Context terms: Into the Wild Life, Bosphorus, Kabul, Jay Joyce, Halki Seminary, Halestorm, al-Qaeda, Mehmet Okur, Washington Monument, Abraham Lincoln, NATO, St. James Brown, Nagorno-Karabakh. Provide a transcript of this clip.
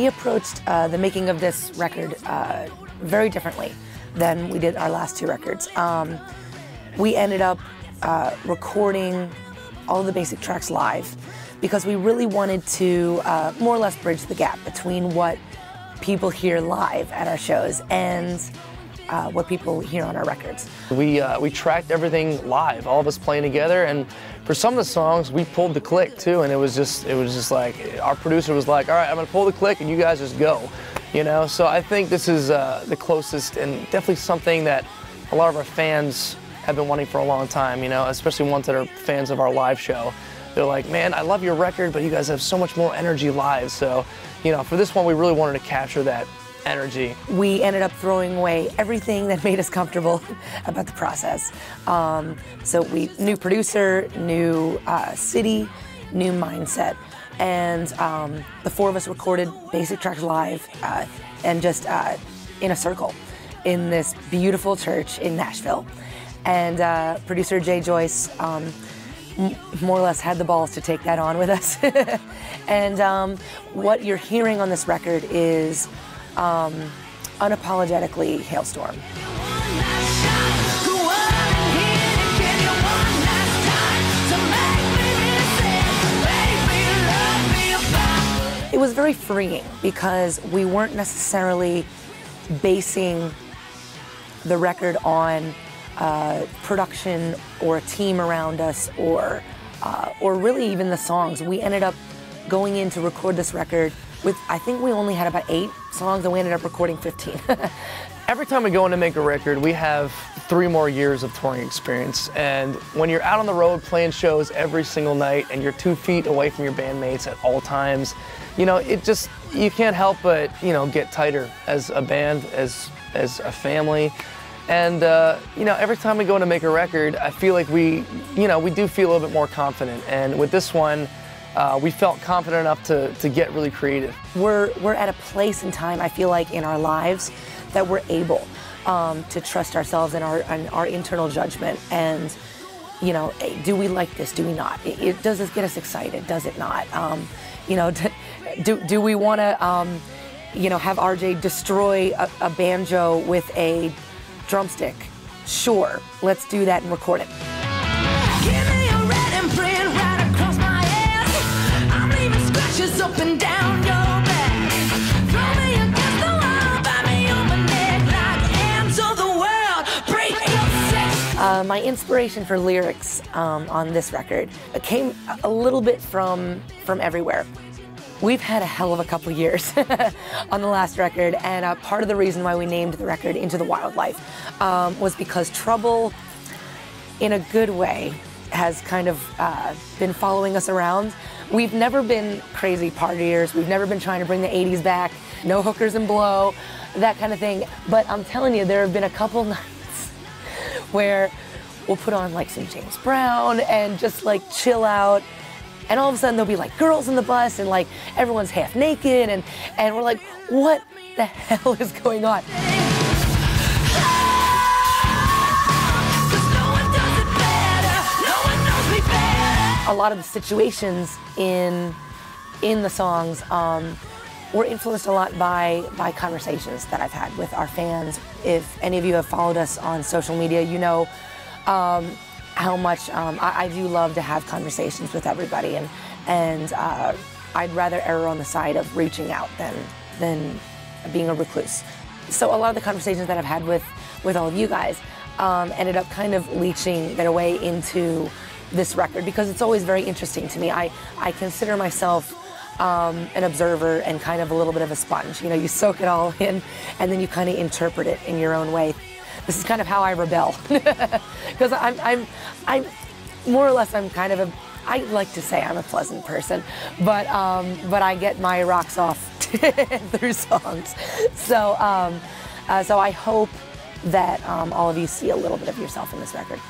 We approached the making of this record very differently than we did our last two records. We ended up recording all the basic tracks live because we really wanted to more or less bridge the gap between what people hear live at our shows and what people hear on our records. We tracked everything live, all of us playing together, and for some of the songs we pulled the click too, and it was just like our producer was like, all right, I'm gonna pull the click and you guys just go, you know. So I think this is the closest and definitely something that a lot of our fans have been wanting for a long time, you know, especially ones that are fans of our live show. They're like, man, I love your record, but you guys have so much more energy live. So, you know, for this one, we really wanted to capture that energy. We ended up throwing away everything that made us comfortable about the process. So new producer, new city, new mindset. And the four of us recorded basic tracks live and just in a circle in this beautiful church in Nashville. And producer Jay Joyce more or less had the balls to take that on with us. And what you're hearing on this record is unapologetically Halestorm. It was very freeing because we weren't necessarily basing the record on production or a team around us, or really even the songs. We ended up going in to record this record with, I think we only had about 8 songs and we ended up recording 15. Every time we go in to make a record, we have 3 more years of touring experience, and when you're out on the road playing shows every single night and you're 2 feet away from your bandmates at all times, you know, it just, you can't help but, you know, get tighter as a band, as a family. And, you know, every time we go in to make a record, I feel like we, you know, we do feel a little bit more confident. And with this one, we felt confident enough to get really creative. We're at a place in time, I feel like, in our lives that we're able to trust ourselves and our internal judgment. And, you know, do we like this? Do we not? Does this get us excited? Does it not? You know, do we want to, you know, have RJ destroy a banjo with a drumstick? Sure, let's do that and record it. Give me a red imprint right across my ass. I'm leaving scratches up and down your back. Throw me against the wall, bite me on my neck like ants of the world. Break your sex. My inspiration for lyrics on this record came a little bit from everywhere. We've had a hell of a couple years on the last record, and part of the reason why we named the record Into the Wild Life was because trouble, in a good way, has kind of been following us around. We've never been crazy partiers, we've never been trying to bring the 80s back, no hookers and blow, that kind of thing. But I'm telling you, there have been a couple nights where we'll put on like St. James Brown and just like chill out. And all of a sudden there'll be like girls in the bus and like everyone's half naked and we're like, what the hell is going on? A lot of the situations in the songs were influenced a lot by conversations that I've had with our fans. If any of you have followed us on social media, you know how much I do love to have conversations with everybody, and I'd rather err on the side of reaching out than being a recluse. So a lot of the conversations that I've had with all of you guys ended up kind of leaching their way into this record because it's always very interesting to me. I consider myself an observer and kind of a little bit of a sponge. You know, you soak it all in and then you kind of interpret it in your own way. This is kind of how I rebel, because I'm more or less, I'm kind of a, I like to say I'm a pleasant person, but I get my rocks off through songs. So I hope that all of you see a little bit of yourself in this record.